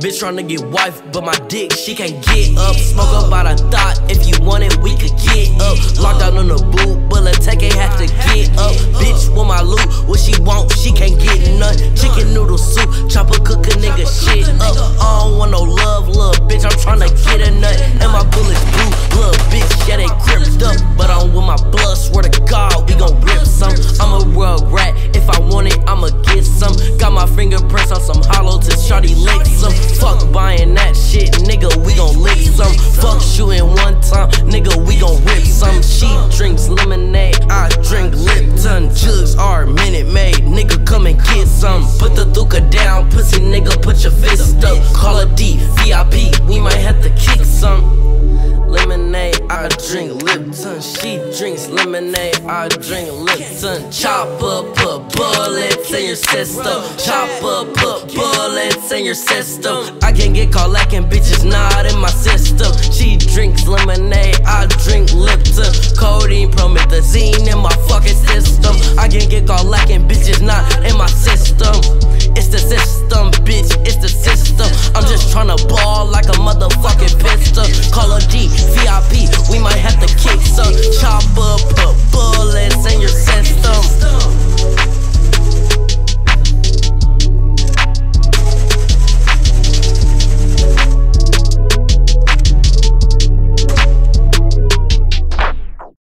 Bitch tryna get wife, but my dick, she can't get up. Smoke up out of thought, if you want it, we could get up. Locked out on the boot, but La Tech ain't have to get up. Bitch, with my loot, what she want, she can't get none. Chicken noodle soup, chopper cook a nigga shit up. I don't want no love, little bitch, I'm tryna get a nut. And my bullets blue, little bitch, yeah, they gripped up. But I'm with my blood, swear to God, we gon' rip some. I'm a real rat, if I want it, I'ma get some. Got my fingerprints on some hollow till shawty lick some. Fuck buying that shit, nigga, we gon' lick some. Fuck shooting one time, nigga, we gon' rip some. She drinks lemonade, I drink Lipton. Jugs are Minute Maid, nigga, come and get some. Put the duca down, pussy nigga, put your fist up. Call a D, VIP, we might have to kick some. Lemonade, I drink Lipton. She drinks lemonade, I drink Lipton. Chop up, put bullets in your system. Chop up, put bullets in your system. I can't get caught lacking, bitches not in my system. She drinks lemonade, I drink Lipton. Codeine, promethazine in my fucking system. I can't get caught lacking, bitches not in my system. It's the system, bitch, it's the system. I'm just tryna ball like a motherfucking pistol. Call a D, VIP, we might have to kick some. Chop up, put bull